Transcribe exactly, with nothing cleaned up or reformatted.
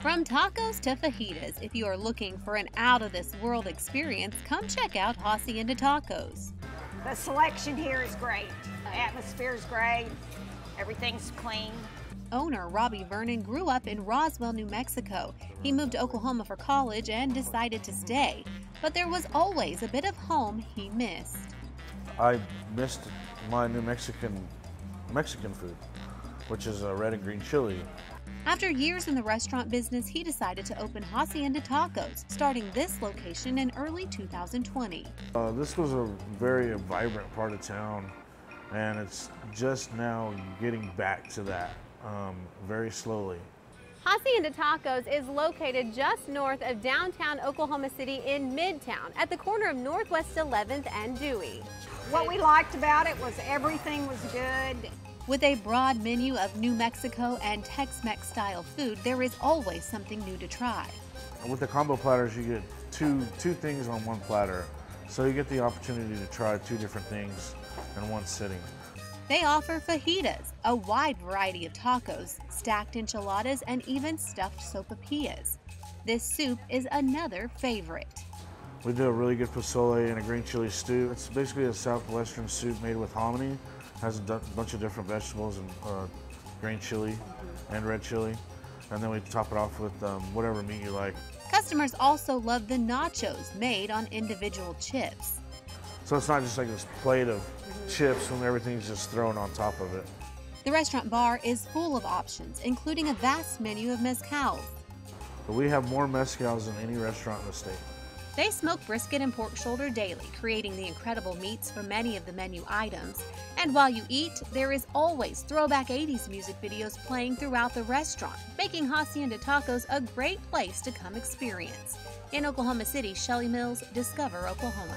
From tacos to fajitas, if you are looking for an out-of-this-world experience, come check out Hacienda Tacos. The selection here is great. The atmosphere is great. Everything's clean. Owner Robbie Vernon grew up in Roswell, New Mexico. He moved to Oklahoma for college and decided to stay. But there was always a bit of home he missed. I missed my New Mexican Mexican food, which is a red and green chili. After years in the restaurant business, he decided to open Hacienda Tacos, starting this location in early two thousand twenty. Uh, this was a very vibrant part of town, and it's just now getting back to that um, very slowly. Hacienda Tacos is located just north of downtown Oklahoma City in Midtown, at the corner of Northwest eleventh and Dewey. What we liked about it was everything was good. With a broad menu of New Mexico and Tex Mex style food, there is always something new to try. With the combo platters, you get two, two things on one platter, so you get the opportunity to try two different things in one sitting. They offer fajitas, a wide variety of tacos, stacked enchiladas, and even stuffed sopapillas. This soup is another favorite. We do a really good pozole and a green chili stew. It's basically a southwestern soup made with hominy. Has a bunch of different vegetables and uh, green chili and red chili, and then we top it off with um, whatever meat you like. Customers also love the nachos made on individual chips. So it's not just like this plate of chips when everything's just thrown on top of it. The restaurant bar is full of options, including a vast menu of mezcals. But we have more mezcals than any restaurant in the state. They smoke brisket and pork shoulder daily, creating the incredible meats for many of the menu items. And while you eat, there is always throwback eighties music videos playing throughout the restaurant, making Hacienda Tacos a great place to come experience. In Oklahoma City, Shelley Mills, Discover Oklahoma.